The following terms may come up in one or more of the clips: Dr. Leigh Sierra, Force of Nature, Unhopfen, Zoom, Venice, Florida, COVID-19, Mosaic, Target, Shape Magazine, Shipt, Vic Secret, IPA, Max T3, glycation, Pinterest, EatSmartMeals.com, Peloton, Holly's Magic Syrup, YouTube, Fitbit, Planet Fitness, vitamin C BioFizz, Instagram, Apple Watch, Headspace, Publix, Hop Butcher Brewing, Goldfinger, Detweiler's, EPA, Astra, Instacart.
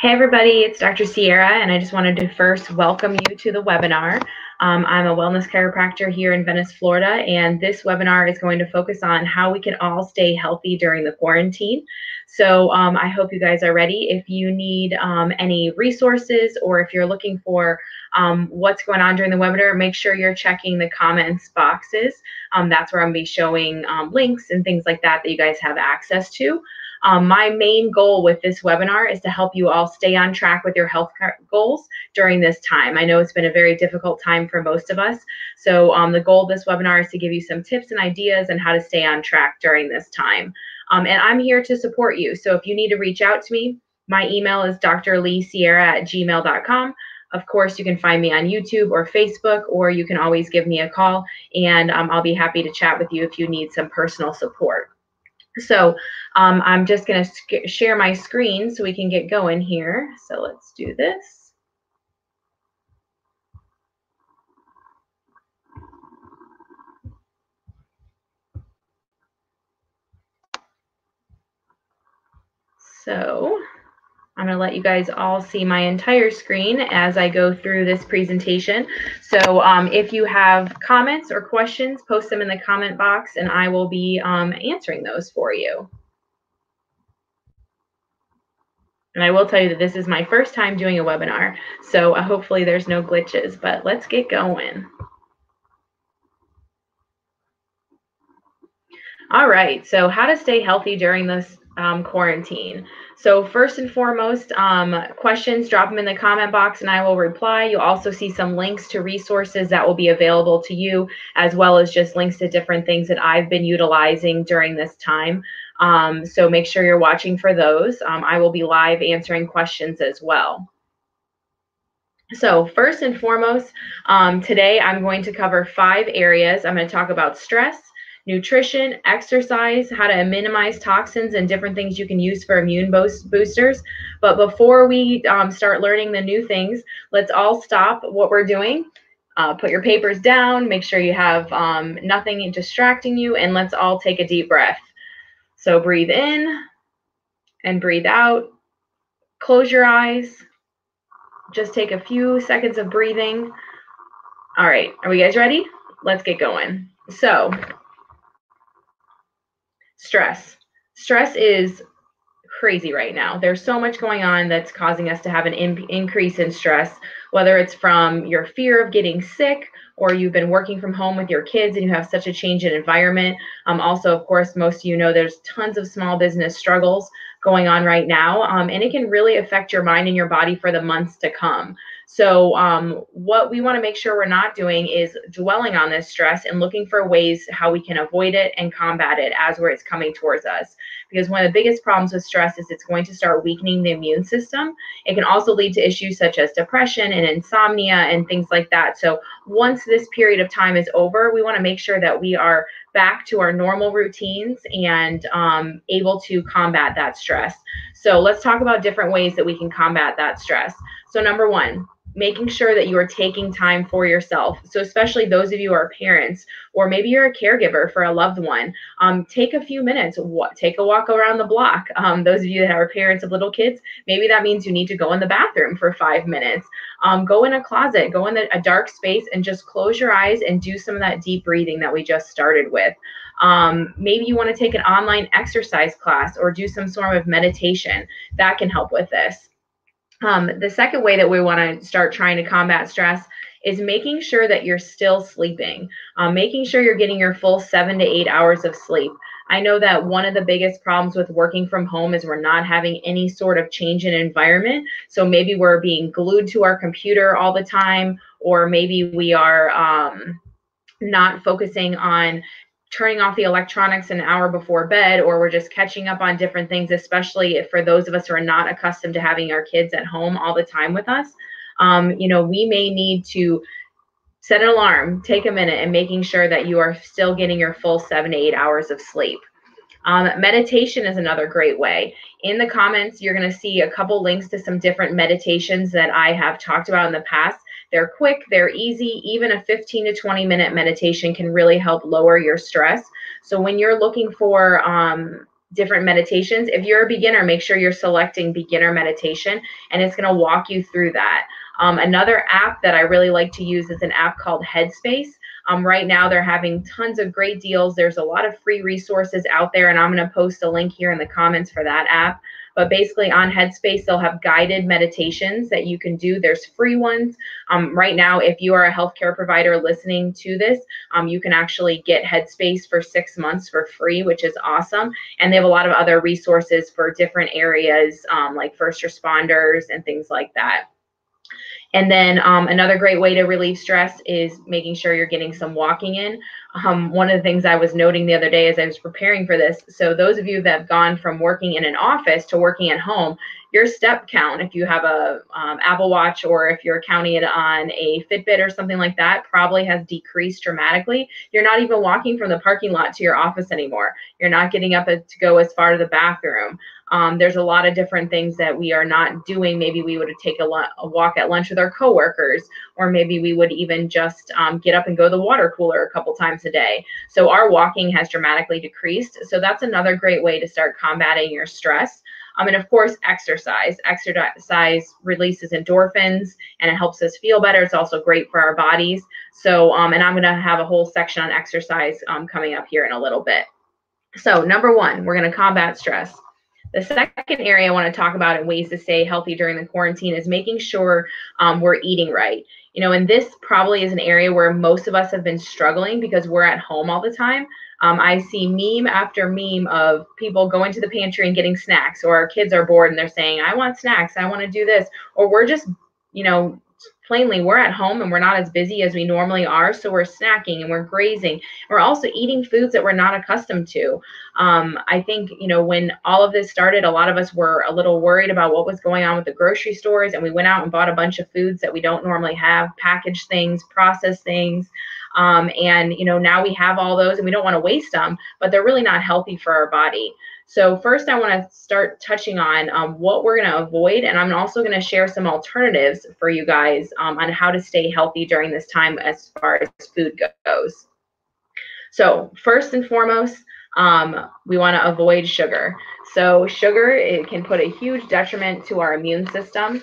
Hey everybody, it's Dr. Sierra, and I just wanted to first welcome you to the webinar. I'm a wellness chiropractor here in Venice, Florida, and this webinar is going to focus on how we can all stay healthy during the quarantine. So I hope you guys are ready. If you need any resources, or if you're looking for what's going on during the webinar, make sure you're checking the comments boxes. That's where I'm going to be showing links and things like that that you guys have access to. My main goal with this webinar is to help you all stay on track with your health goals during this time. I know it's been a very difficult time for most of us. So the goal of this webinar is to give you some tips and ideas on how to stay on track during this time. And I'm here to support you. So if you need to reach out to me, my email is drleigh.sierra@gmail.com. Of course, you can find me on YouTube or Facebook, or you can always give me a call, and I'll be happy to chat with you if you need some personal support. So I'm just going to share my screen so we can get going here. So let's do this. So I'm going to let you guys all see my entire screen as I go through this presentation. So if you have comments or questions, post them in the comment box, and I will be answering those for you. And I will tell you that this is my first time doing a webinar, so hopefully there's no glitches, but let's get going. All right, so how to stay healthy during this quarantine. So first and foremost, questions, drop them in the comment box and I will reply. You'll also see some links to resources that will be available to you, as well as just links to different things that I've been utilizing during this time. So make sure you're watching for those. I will be live answering questions as well. So first and foremost, today I'm going to cover 5 areas. I'm going to talk about stress, nutrition, exercise, how to minimize toxins, and different things you can use for immune boosters. But before we start learning the new things, let's all stop what we're doing, put your papers down, make sure you have nothing distracting you, and let's all take a deep breath. So breathe in and breathe out. Close your eyes. Just take a few seconds of breathing. All right, are we guys ready? Let's get going. So, stress. Stress is crazy right now. There's so much going on that's causing us to have an increase in stress, whether it's from your fear of getting sick, or you've been working from home with your kids and you have such a change in environment. Also, of course, most of you know there's tons of small business struggles going on right now, and it can really affect your mind and your body for the months to come. So what we want to make sure we're not doing is dwelling on this stress and looking for ways how we can avoid it and combat it as where it's coming towards us. Because one of the biggest problems with stress is it's going to start weakening the immune system. It can also lead to issues such as depression and insomnia and things like that. So once this period of time is over, we want to make sure that we are back to our normal routines and able to combat that stress. So let's talk about different ways that we can combat that stress. So number one, making sure that you are taking time for yourself. So especially those of you who are parents, or maybe you're a caregiver for a loved one, take a few minutes, take a walk around the block. Those of you that are parents of little kids, maybe that means you need to go in the bathroom for 5 minutes. Go in a closet, go in a dark space, and just close your eyes and do some of that deep breathing that we just started with. Maybe you want to take an online exercise class or do some sort of meditation. That can help with this. The second way that we want to start trying to combat stress is making sure that you're still sleeping, making sure you're getting your full 7 to 8 hours of sleep. I know that one of the biggest problems with working from home is we're not having any sort of change in environment. So maybe we're being glued to our computer all the time, or maybe we are not focusing on turning off the electronics an hour before bed, or we're just catching up on different things, especially for those of us who are not accustomed to having our kids at home all the time with us. You know, we may need to set an alarm, take a minute, and making sure that you are still getting your full 7 to 8 hours of sleep. Meditation is another great way. In the comments, you're going to see a couple links to some different meditations that I have talked about in the past. They're quick, they're easy. Even a 15 to 20 minute meditation can really help lower your stress. So when you're looking for different meditations. If you're a beginner, make sure you're selecting beginner meditation, and it's going to walk you through that. Another app that I really like to use is an app called Headspace. Right now, they're having tons of great deals. There's a lot of free resources out there, and I'm going to post a link here in the comments for that app. But basically on Headspace, they'll have guided meditations that you can do. There's free ones. Right now, if you are a healthcare provider listening to this, you can actually get Headspace for 6 months for free, which is awesome. And they have a lot of other resources for different areas, like first responders and things like that. And then another great way to relieve stress is making sure you're getting some walking in. One of the things I was noting the other day as I was preparing for this, so those of you that have gone from working in an office to working at home, your step count, if you have a Apple Watch or if you're counting it on a Fitbit or something like that, probably has decreased dramatically. You're not even walking from the parking lot to your office anymore. You're not getting up to go as far to the bathroom. There's a lot of different things that we are not doing. Maybe we would take a walk at lunch with our coworkers, or maybe we would even just get up and go to the water cooler a couple times a day. So our walking has dramatically decreased. So that's another great way to start combating your stress. And of course, exercise. Exercise releases endorphins and it helps us feel better. It's also great for our bodies. So, and I'm gonna have a whole section on exercise coming up here in a little bit. So number one, we're gonna combat stress. The second area I want to talk about in ways to stay healthy during the quarantine is making sure we're eating right. You know, and this probably is an area where most of us have been struggling because we're at home all the time. I see meme after meme of people going to the pantry and getting snacks, or our kids are bored and they're saying, I want snacks, I want to do this, or we're just, you know, plainly, we're at home and we're not as busy as we normally are, so we're snacking and we're grazing. We're also eating foods that we're not accustomed to. I think, you know, when all of this started, a lot of us were a little worried about what was going on with the grocery stores, and we went out and bought a bunch of foods that we don't normally have, packaged things, processed things. And, you know, now we have all those and we don't want to waste them, but they're really not healthy for our body. So first, I want to start touching on what we're going to avoid, and I'm also going to share some alternatives for you guys on how to stay healthy during this time as far as food goes. So first and foremost, we want to avoid sugar. So sugar, it can put a huge detriment to our immune system.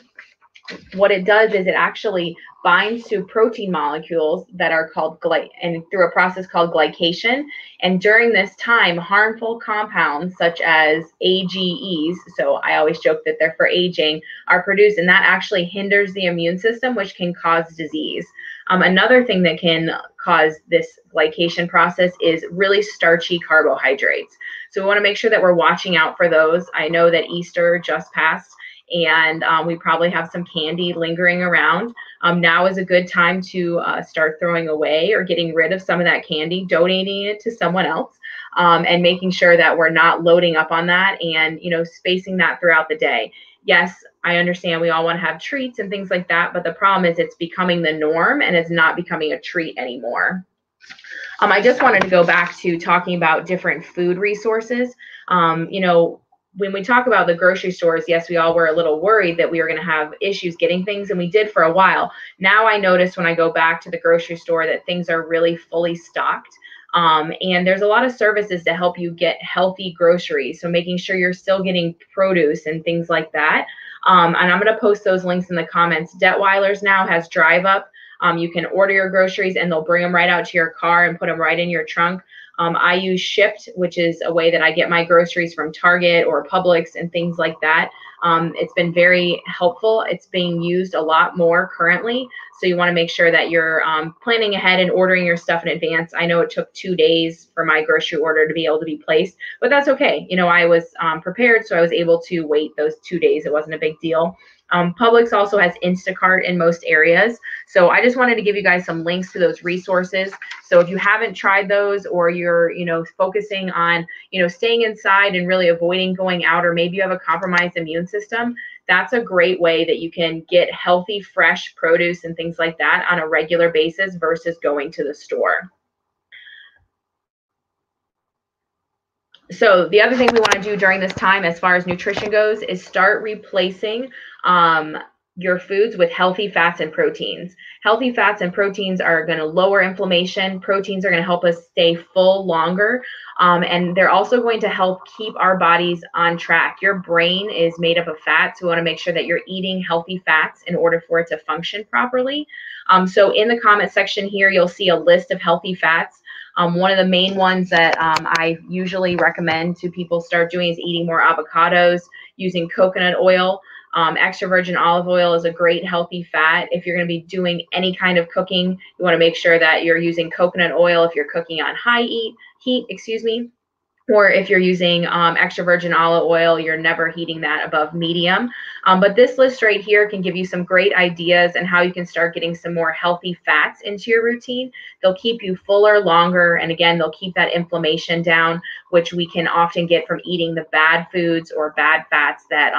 What it does is it actually binds to protein molecules that are called through a process called glycation. And during this time, harmful compounds such as AGEs, so I always joke that they're for aging, are produced, and that actually hinders the immune system, which can cause disease. Another thing that can cause this glycation process is really starchy carbohydrates. So we want to make sure that we're watching out for those. I know that Easter just passed, and we probably have some candy lingering around. Now is a good time to start throwing away or getting rid of some of that candy, donating it to someone else, and making sure that we're not loading up on that and, you know, spacing that throughout the day. Yes, I understand we all want to have treats and things like that, but the problem is it's becoming the norm and it's not becoming a treat anymore. I just wanted to go back to talking about different food resources. You know, when we talk about the grocery stores, yes, we all were a little worried that we were going to have issues getting things, and we did for a while. Now I notice when I go back to the grocery store that things are really fully stocked. And there's a lot of services to help you get healthy groceries. So making sure you're still getting produce and things like that. And I'm going to post those links in the comments. Detweiler's now has drive up. You can order your groceries and they'll bring them right out to your car and put them right in your trunk. I use Shipt, which is a way that I get my groceries from Target or Publix and things like that. It's been very helpful. It's being used a lot more currently. So you want to make sure that you're planning ahead and ordering your stuff in advance. I know it took 2 days for my grocery order to be able to be placed, but that's okay. You know, I was prepared, so I was able to wait those 2 days. It wasn't a big deal. Publix also has Instacart in most areas. So I just wanted to give you guys some links to those resources. So if you haven't tried those, or you're, you know, focusing on, you know, staying inside and really avoiding going out, or maybe you have a compromised immune system, that's a great way that you can get healthy, fresh produce and things like that on a regular basis versus going to the store. So the other thing we want to do during this time as far as nutrition goes is start replacing your foods with healthy fats and proteins. Healthy fats and proteins are going to lower inflammation. Proteins are going to help us stay full longer. And they're also going to help keep our bodies on track. Your brain is made up of fats. We want to make sure that you're eating healthy fats in order for it to function properly. So in the comment section here, you'll see a list of healthy fats. One of the main ones that I usually recommend to people start doing is eating more avocados, using coconut oil. Extra virgin olive oil is a great healthy fat. If you're going to be doing any kind of cooking, you want to make sure that you're using coconut oil if you're cooking on high heat, or if you're using extra virgin olive oil, you're never heating that above medium. But this list right here can give you some great ideas and how you can start getting some more healthy fats into your routine. They'll keep you fuller longer, and again, they'll keep that inflammation down, which we can often get from eating the bad foods or bad fats that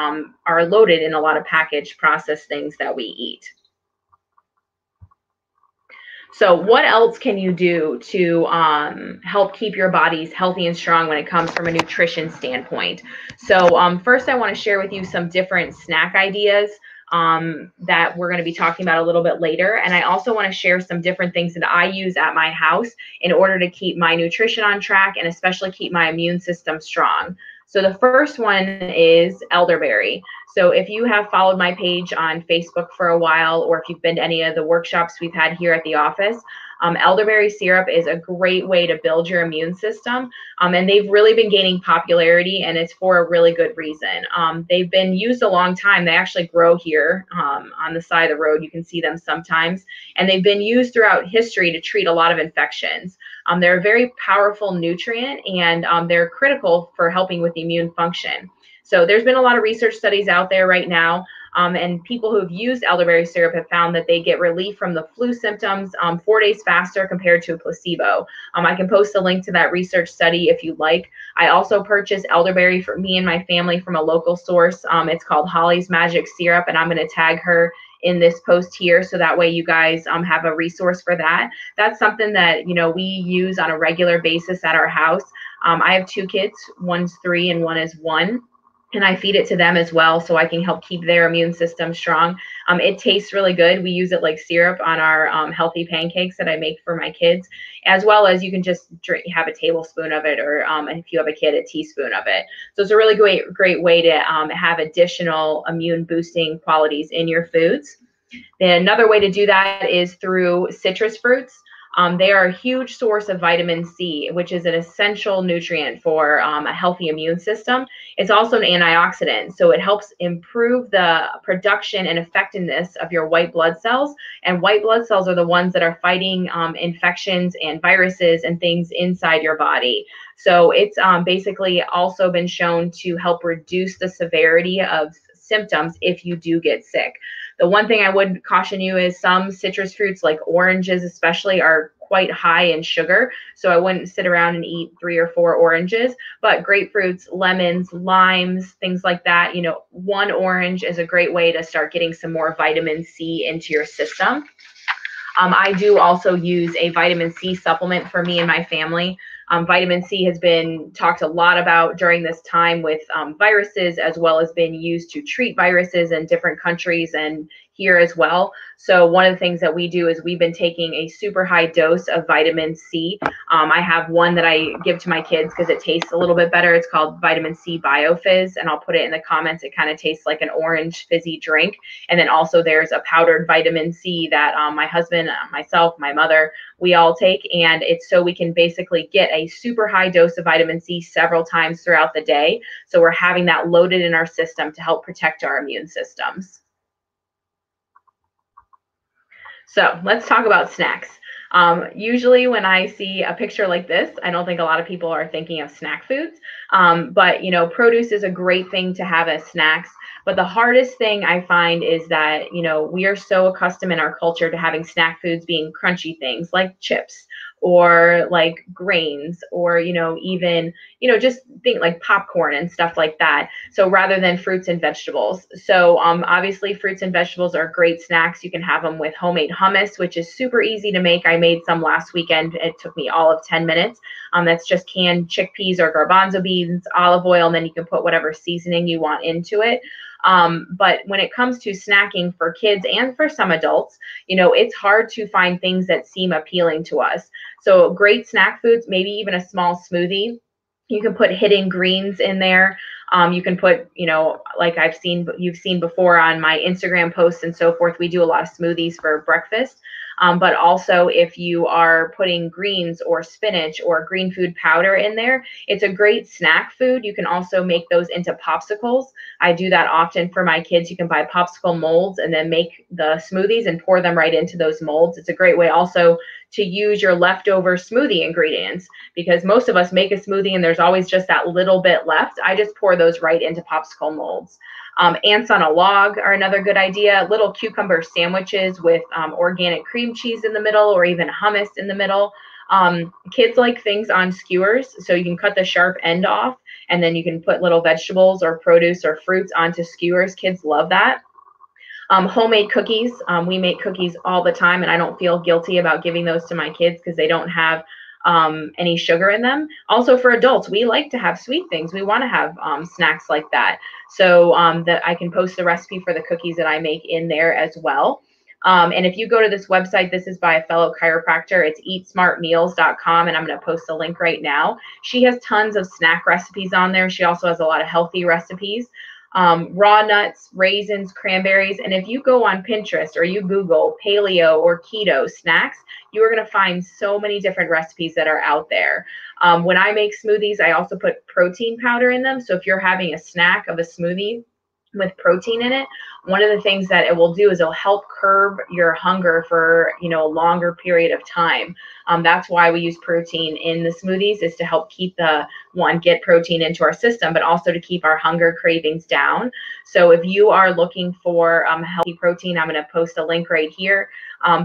are loaded in a lot of packaged processed things that we eat. So what else can you do to help keep your bodies healthy and strong when it comes from a nutrition standpoint? So first, I want to share with you some different snack ideas that we're going to be talking about a little bit later. And I also want to share some different things that I use at my house in order to keep my nutrition on track and especially keep my immune system strong. So the first one is elderberry. So if you have followed my page on Facebook for a while, or if you've been to any of the workshops we've had here at the office, elderberry syrup is a great way to build your immune system. And they've really been gaining popularity, and it's for a really good reason. They've been used a long time. They actually grow here on the side of the road. You can see them sometimes. And they've been used throughout history to treat a lot of infections. They're a very powerful nutrient, and they're critical for helping with immune function. So there's been a lot of research studies out there right now, and people who've used elderberry syrup have found that they get relief from the flu symptoms 4 days faster compared to a placebo. I can post a link to that research study if you like. I also purchase elderberry for me and my family from a local source. It's called Holly's Magic Syrup, and I'm going to tag her in this post here, so that way you guys have a resource for that. That's something that, you know, we use on a regular basis at our house. I have two kids, one's 3 and one is 1. And I feed it to them as well, so I can help keep their immune system strong. It tastes really good. We use it like syrup on our healthy pancakes that I make for my kids, as well as you can just have a tablespoon of it, or if you have a kid, a teaspoon of it. So it's a really great way to have additional immune boosting qualities in your foods. Then another way to do that is through citrus fruits. They are a huge source of vitamin C, which is an essential nutrient for a healthy immune system. It's also an antioxidant, so it helps improve the production and effectiveness of your white blood cells. And white blood cells are the ones that are fighting infections and viruses and things inside your body. So it's basically also been shown to help reduce the severity of symptoms if you do get sick. The one thing I would caution you is some citrus fruits, like oranges especially, are quite high in sugar. So I wouldn't sit around and eat 3 or 4 oranges, but grapefruits, lemons, limes, things like that, you know, one orange is a great way to start getting some more vitamin C into your system. I do also use a vitamin C supplement for me and my family. Vitamin C has been talked a lot about during this time with viruses, as well as been used to treat viruses in different countries and here as well. So one of the things that we do is we've been taking a super high dose of vitamin C. I have one that I give to my kids because it tastes a little bit better. It's called vitamin C BioFizz, and I'll put it in the comments. It kind of tastes like an orange fizzy drink. And then also there's a powdered vitamin C that my husband, myself, my mother, we all take, and it's so we can basically get a super high dose of vitamin C several times throughout the day. So we're having that loaded in our system to help protect our immune systems. So let's talk about snacks. Usually when I see a picture like this, I don't think a lot of people are thinking of snack foods, but you know, produce is a great thing to have as snacks. But the hardest thing I find is that, you know, we are so accustomed in our culture to having snack foods being crunchy things like chips, or like grains, or, you know, even, you know, just think like popcorn and stuff like that. So rather than fruits and vegetables. So obviously fruits and vegetables are great snacks. You can have them with homemade hummus, which is super easy to make. I made some last weekend. It took me all of 10 minutes. That's just canned chickpeas or garbanzo beans, olive oil, and then you can put whatever seasoning you want into it. But when it comes to snacking for kids and for some adults, you know, it's hard to find things that seem appealing to us. So great snack foods, maybe even a small smoothie. You can put hidden greens in there. You can put, you know, like you've seen before on my Instagram posts and so forth, we do a lot of smoothies for breakfast. But also if you are putting greens or spinach or green food powder in there, it's a great snack food. You can also make those into popsicles. I do that often for my kids. You can buy popsicle molds and then make the smoothies and pour them right into those molds. It's a great way also to use your leftover smoothie ingredients, because most of us make a smoothie and there's always just that little bit left. I just pour those right into popsicle molds. Ants on a log are another good idea. Little cucumber sandwiches with organic cream cheese in the middle or even hummus in the middle. Kids like things on skewers, so you can cut the sharp end off and then you can put little vegetables or produce or fruits onto skewers. Kids love that. Homemade cookies. We make cookies all the time, and I don't feel guilty about giving those to my kids because they don't have any sugar in them. Also for adults, we like to have sweet things. We want to have snacks like that. So that I can post the recipe for the cookies that I make in there as well. And if you go to this website, this is by a fellow chiropractor, it's EatSmartMeals.com, and I'm going to post a link right now. She has tons of snack recipes on there. She also has a lot of healthy recipes. Raw nuts, raisins, cranberries. And if you go on Pinterest or you Google paleo or keto snacks, you are going to find so many different recipes that are out there. When I make smoothies, I also put protein powder in them. So if you're having a snack of a smoothie with protein in it, one of the things that it will do is it'll help curb your hunger for, you know, a longer period of time. That's why we use protein in the smoothies, is to help keep the get protein into our system, but also to keep our hunger cravings down. So if you are looking for healthy protein, I'm going to post a link right here.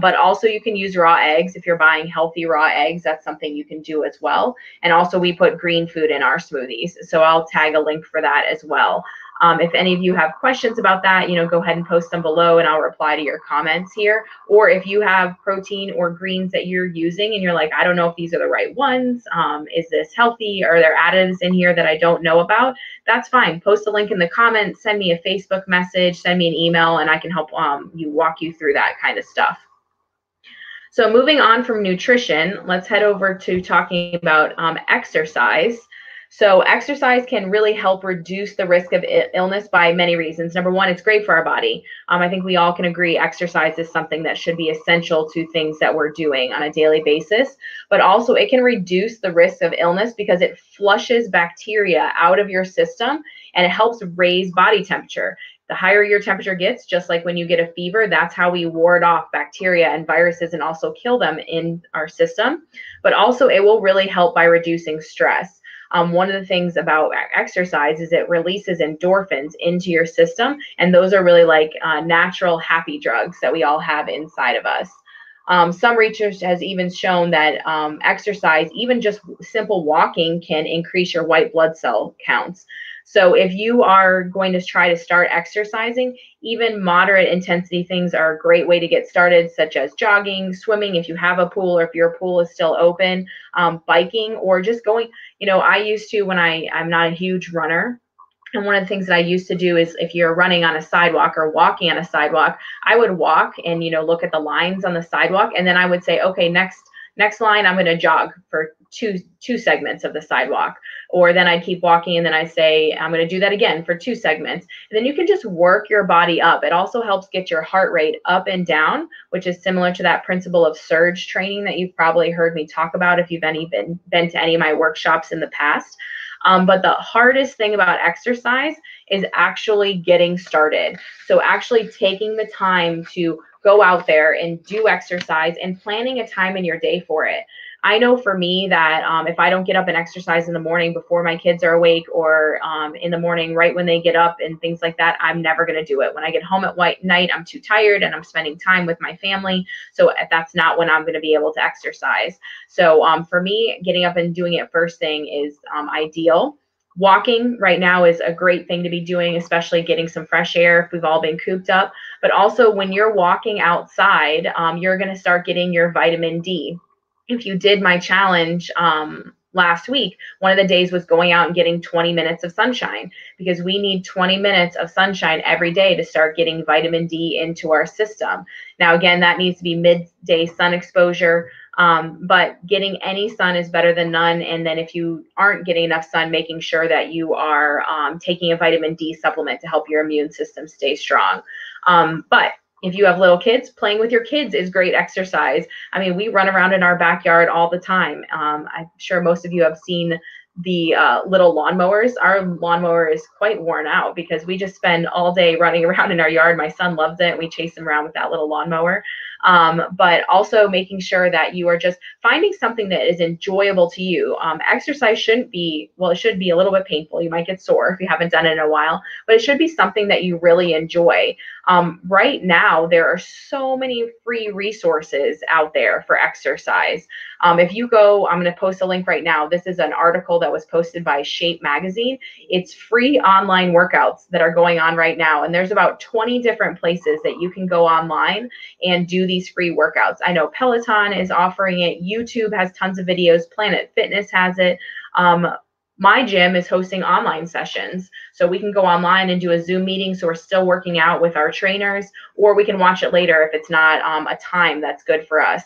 But also you can use raw eggs. If you're buying healthy raw eggs, that's something you can do as well. And also we put green food in our smoothies. So I'll tag a link for that as well. If any of you have questions about that, you know, go ahead and post them below and I'll reply to your comments here. Or if you have protein or greens that you're using and you're like, I don't know if these are the right ones. Is this healthy? Are there additives in here that I don't know about? That's fine. Post a link in the comments, send me a Facebook message, send me an email, and I can help walk you through that kind of stuff. So moving on from nutrition, let's head over to talking about exercise. So exercise can really help reduce the risk of illness by many reasons. Number one, it's great for our body. I think we all can agree exercise is something that should be essential to things that we're doing on a daily basis, but also it can reduce the risk of illness because it flushes bacteria out of your system and it helps raise body temperature. The higher your temperature gets, just like when you get a fever, that's how we ward off bacteria and viruses and also kill them in our system. But also it will really help by reducing stress. One of the things about exercise is it releases endorphins into your system, and those are really like natural happy drugs that we all have inside of us. Some research has even shown that exercise, even just simple walking, can increase your white blood cell counts. So if you are going to try to start exercising, even moderate intensity things are a great way to get started, such as jogging, swimming, if you have a pool or if your pool is still open, biking, or just going, you know, I used to, when I'm not a huge runner. And one of the things that I used to do is if you're running on a sidewalk or walking on a sidewalk, I would walk and, you know, look at the lines on the sidewalk. And then I would say, okay, next line, I'm going to jog for two segments of the sidewalk. Or then I keep walking and then I say, I'm going to do that again for two segments. And then you can just work your body up. It also helps get your heart rate up and down, which is similar to that principle of surge training that you've probably heard me talk about if you've been to any of my workshops in the past. But the hardest thing about exercise is actually getting started. So actually taking the time to go out there and do exercise and planning a time in your day for it. I know for me that if I don't get up and exercise in the morning before my kids are awake, or in the morning right when they get up and things like that, I'm never going to do it. When I get home at night, I'm too tired and I'm spending time with my family. So that's not when I'm going to be able to exercise. So for me, getting up and doing it first thing is ideal. Walking right now is a great thing to be doing, especially getting some fresh air if we've all been cooped up. But also when you're walking outside, you're going to start getting your vitamin D. If you did my challenge last week, one of the days was going out and getting 20 minutes of sunshine, because we need 20 minutes of sunshine every day to start getting vitamin D into our system. Now, again, that needs to be midday sun exposure, but getting any sun is better than none. And then if you aren't getting enough sun, making sure that you are taking a vitamin D supplement to help your immune system stay strong. But if you have little kids, playing with your kids is great exercise. I mean, we run around in our backyard all the time. I'm sure most of you have seen the little lawnmowers. Our lawnmower is quite worn out because we just spend all day running around in our yard. My son loves it. We chase him around with that little lawnmower. But also making sure that you are just finding something that is enjoyable to you. Exercise shouldn't be, well, it should be a little bit painful. You might get sore if you haven't done it in a while, but it should be something that you really enjoy. Right now, there are so many free resources out there for exercise. If you go, I'm going to post a link right now. This is an article that was posted by Shape Magazine. It's free online workouts that are going on right now. And there's about 20 different places that you can go online and do these free workouts. I know Peloton is offering it. YouTube has tons of videos. Planet Fitness has it. My gym is hosting online sessions, so we can go online and do a Zoom meeting, so we're still working out with our trainers, or we can watch it later if it's not a time that's good for us.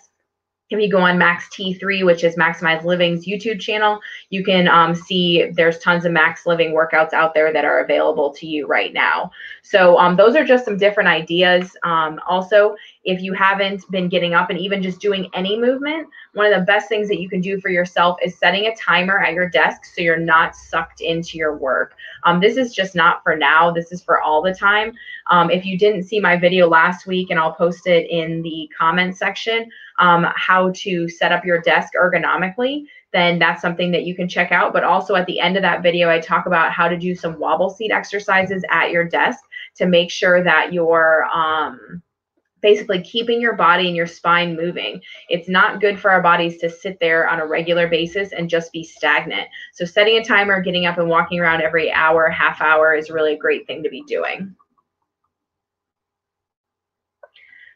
If you go on Max T3, which is Maximize Living's YouTube channel, you can see there's tons of Max Living workouts out there that are available to you right now. So those are just some different ideas. Also, if you haven't been getting up and even just doing any movement, one of the best things that you can do for yourself is setting a timer at your desk so you're not sucked into your work. This is just not for now. This is for all the time. If you didn't see my video last week, and I'll post it in the comment section, how to set up your desk ergonomically, then that's something that you can check out. But also at the end of that video, I talk about how to do some wobble seat exercises at your desk to make sure that you're basically keeping your body and your spine moving. It's not good for our bodies to sit there on a regular basis and just be stagnant. So setting a timer, getting up and walking around every hour, half hour is really a great thing to be doing.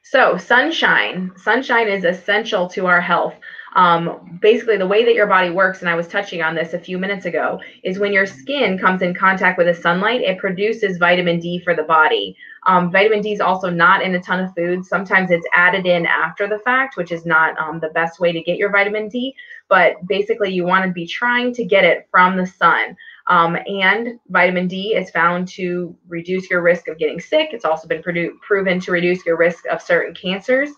So sunshine. Sunshine is essential to our health. Basically, the way that your body works, and I was touching on this a few minutes ago, is when your skin comes in contact with the sunlight, it produces vitamin D for the body. Vitamin D is also not in a ton of foods. Sometimes it's added in after the fact, which is not the best way to get your vitamin D, but basically you want to be trying to get it from the sun. And vitamin D is found to reduce your risk of getting sick. It's also been proven to reduce your risk of certain cancers.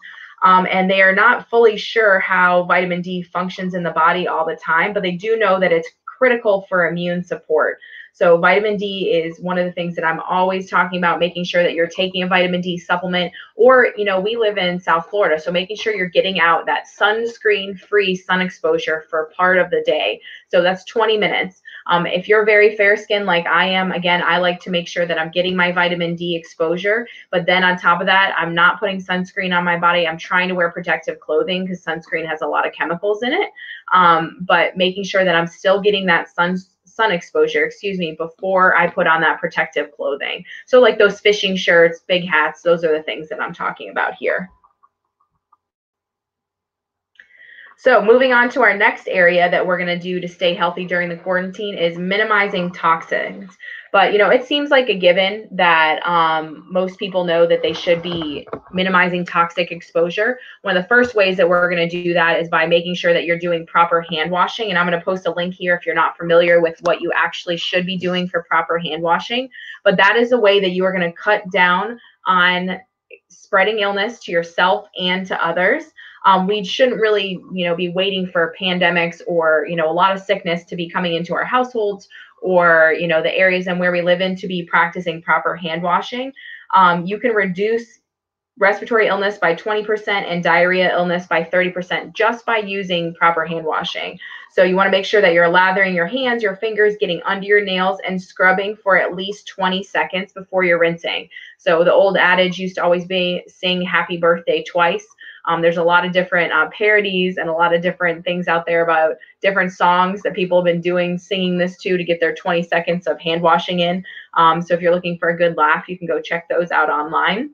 And they are not fully sure how vitamin D functions in the body all the time, but they do know that it's critical for immune support. So vitamin D is one of the things that I'm always talking about, making sure that you're taking a vitamin D supplement, or, you know, we live in South Florida, so making sure you're getting out that sunscreen-free sun exposure for part of the day. So that's 20 minutes. If you're very fair skinned like I am, again, I like to make sure that I'm getting my vitamin D exposure, but then on top of that, I'm not putting sunscreen on my body. I'm trying to wear protective clothing because sunscreen has a lot of chemicals in it. But making sure that I'm still getting that sun exposure, excuse me, before I put on that protective clothing. So like those fishing shirts, big hats, those are the things that I'm talking about here. So moving on to our next area that we're going to do to stay healthy during the quarantine is minimizing toxins. But, you know, it seems like a given that most people know that they should be minimizing toxic exposure. One of the first ways that we're going to do that is by making sure that you're doing proper hand washing. And I'm going to post a link here if you're not familiar with what you actually should be doing for proper hand washing. But that is a way that you are going to cut down on spreading illness to yourself and to others. We shouldn't really, you know, be waiting for pandemics or, you know, a lot of sickness to be coming into our households or, you know, the areas and where we live in to be practicing proper hand washing. You can reduce respiratory illness by 20% and diarrhea illness by 30% just by using proper hand washing. So you want to make sure that you're lathering your hands, your fingers, getting under your nails, and scrubbing for at least 20 seconds before you're rinsing. So the old adage used to always be sing happy birthday twice. There's a lot of different parodies and a lot of different things out there about different songs that people have been doing, singing this to get their 20 seconds of hand washing in. So if you're looking for a good laugh, you can go check those out online.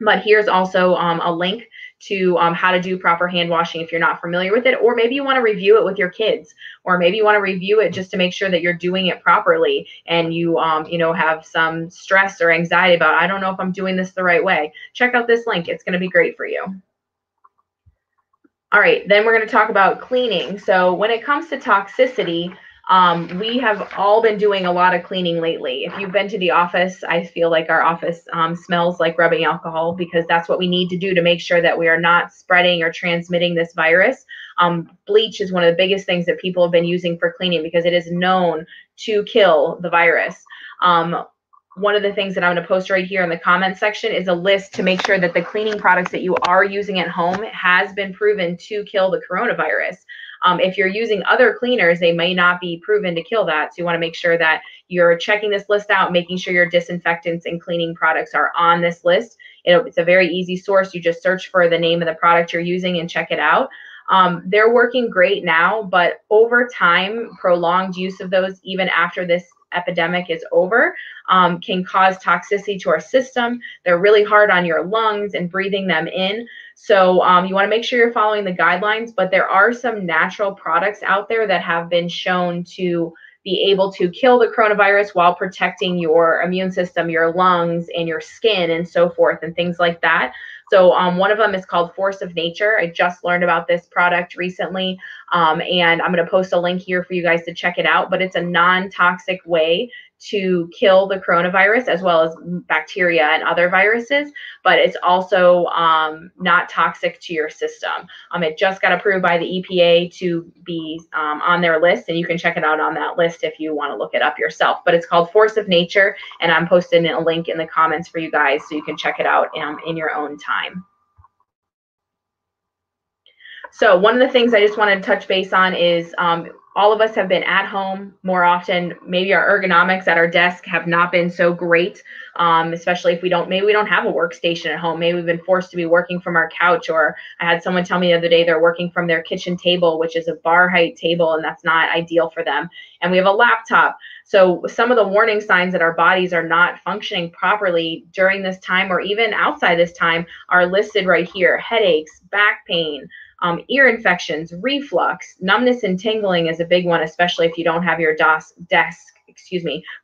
But here's also a link to how to do proper hand washing if you're not familiar with it, or maybe you want to review it with your kids, or maybe you want to review it just to make sure that you're doing it properly and you, you know, have some stress or anxiety about, I don't know if I'm doing this the right way. Check out this link. It's going to be great for you. All right, then we're going to talk about cleaning. So when it comes to toxicity, we have all been doing a lot of cleaning lately. If you've been to the office, I feel like our office smells like rubbing alcohol, because that's what we need to do to make sure that we are not spreading or transmitting this virus. Bleach is one of the biggest things that people have been using for cleaning because it is known to kill the virus. One of the things that I'm going to post right here in the comment section is a list to make sure that the cleaning products that you are using at home has been proven to kill the coronavirus. If you're using other cleaners, they may not be proven to kill that. So you want to make sure that you're checking this list out, making sure your disinfectants and cleaning products are on this list. It's a very easy source. You just search for the name of the product you're using and check it out. They're working great now, but over time, prolonged use of those, even after this epidemic is over, can cause toxicity to our system. They're really hard on your lungs and breathing them in. So you want to make sure you're following the guidelines, but there are some natural products out there that have been shown to be able to kill the coronavirus while protecting your immune system, your lungs, and your skin, and so forth, and things like that. So one of them is called Force of Nature. I just learned about this product recently, and I'm going to post a link here for you guys to check it out. But it's a non-toxic way to kill the coronavirus as well as bacteria and other viruses, but it's also not toxic to your system. It just got approved by the EPA to be on their list, and you can check it out on that list if you want to look it up yourself. But it's called Force of Nature, and I'm posting a link in the comments for you guys so you can check it out in your own time. So one of the things I just wanted to touch base on is all of us have been at home more often. Maybe our ergonomics at our desk have not been so great, especially if maybe we don't have a workstation at home. Maybe we've been forced to be working from our couch, or I had someone tell me the other day they're working from their kitchen table, which is a bar height table, and that's not ideal for them. And we have a laptop. So some of the warning signs that our bodies are not functioning properly during this time, or even outside this time, are listed right here. Headaches, back pain, ear infections, reflux, numbness and tingling is a big one, especially if you don't have your desk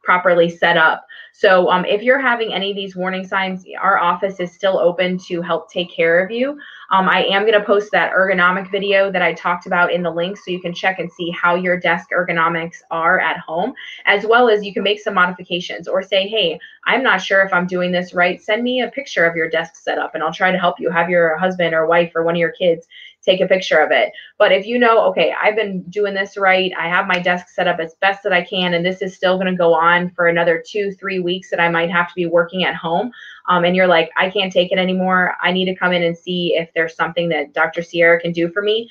properly set up. So if you're having any of these warning signs, our office is still open to help take care of you. I am going to post that ergonomic video that I talked about in the link, so you can check and see how your desk ergonomics are at home, as well as you can make some modifications or say, hey, I'm not sure if I'm doing this right. Send me a picture of your desk setup and I'll try to help you. Have your husband or wife or one of your kids take a picture of it. But if you know, okay, I've been doing this right, I have my desk set up as best that I can, and this is still going to go on for another 2-3 weeks that I might have to be working at home, and you're like, I can't take it anymore, I need to come in and see if there's something that Dr. Sierra can do for me.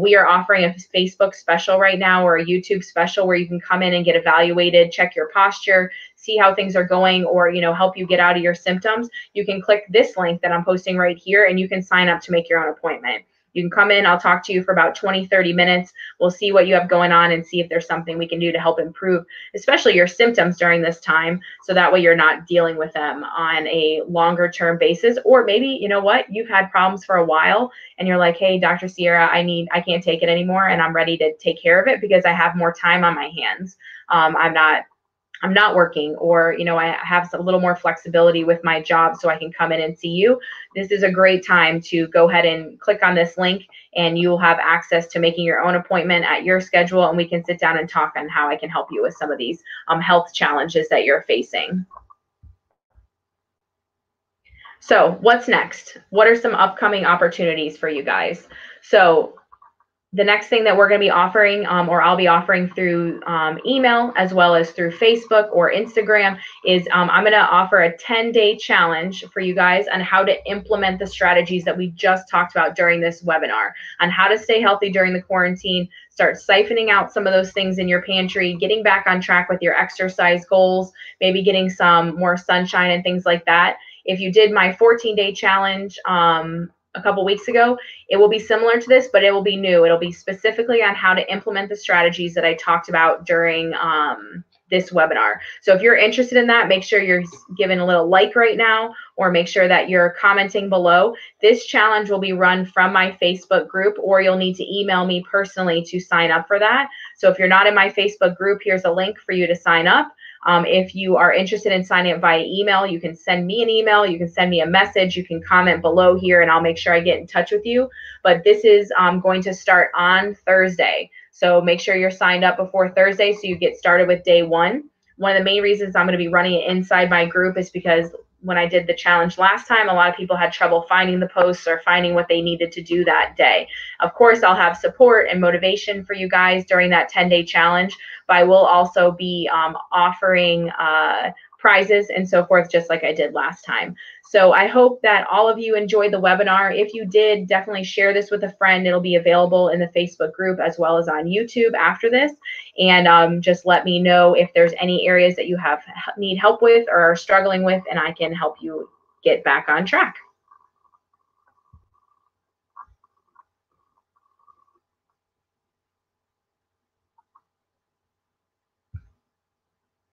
We are offering a Facebook special right now, or a YouTube special, where you can come in and get evaluated, check your posture, see how things are going, or, you know, help you get out of your symptoms. You can click this link that I'm posting right here, and you can sign up to make your own appointment. You can come in, I'll talk to you for about 20, 30 minutes. We'll see what you have going on and see if there's something we can do to help improve, especially your symptoms during this time. So that way you're not dealing with them on a longer term basis. Or maybe, you know what, you've had problems for a while and you're like, hey, Dr. Sierra, I can't take it anymore, and I'm ready to take care of it because I have more time on my hands. I'm not working, or, you know, I have a little more flexibility with my job, so I can come in and see you. This is a great time to go ahead and click on this link, and you'll have access to making your own appointment at your schedule, and we can sit down and talk on how I can help you with some of these health challenges that you're facing. So what's next? What are some upcoming opportunities for you guys? So the next thing that we're going to be offering, or I'll be offering through email as well as through Facebook or Instagram, is I'm going to offer a 10-day challenge for you guys on how to implement the strategies that we just talked about during this webinar, on how to stay healthy during the quarantine, start siphoning out some of those things in your pantry, getting back on track with your exercise goals, maybe getting some more sunshine and things like that. If you did my 14-day challenge a couple weeks ago, it will be similar to this, but it will be new. It'll be specifically on how to implement the strategies that I talked about during this webinar. So if you're interested in that, make sure you're giving a little like right now, or make sure that you're commenting below. This challenge will be run from my Facebook group, or you'll need to email me personally to sign up for that. So if you're not in my Facebook group, here's a link for you to sign up. If you are interested in signing up via email, you can send me an email, you can send me a message, you can comment below here, and I'll make sure I get in touch with you. But this is going to start on Thursday. So make sure you're signed up before Thursday so you get started with day one. One of the main reasons I'm going to be running it inside my group is because when I did the challenge last time, a lot of people had trouble finding the posts or finding what they needed to do that day. Of course, I'll have support and motivation for you guys during that 10-day challenge, but I will also be offering prizes and so forth, just like I did last time. So I hope that all of you enjoyed the webinar. If you did, definitely share this with a friend. It'll be available in the Facebook group as well as on YouTube after this. And just let me know if there's any areas that you need help with or are struggling with, and I can help you get back on track.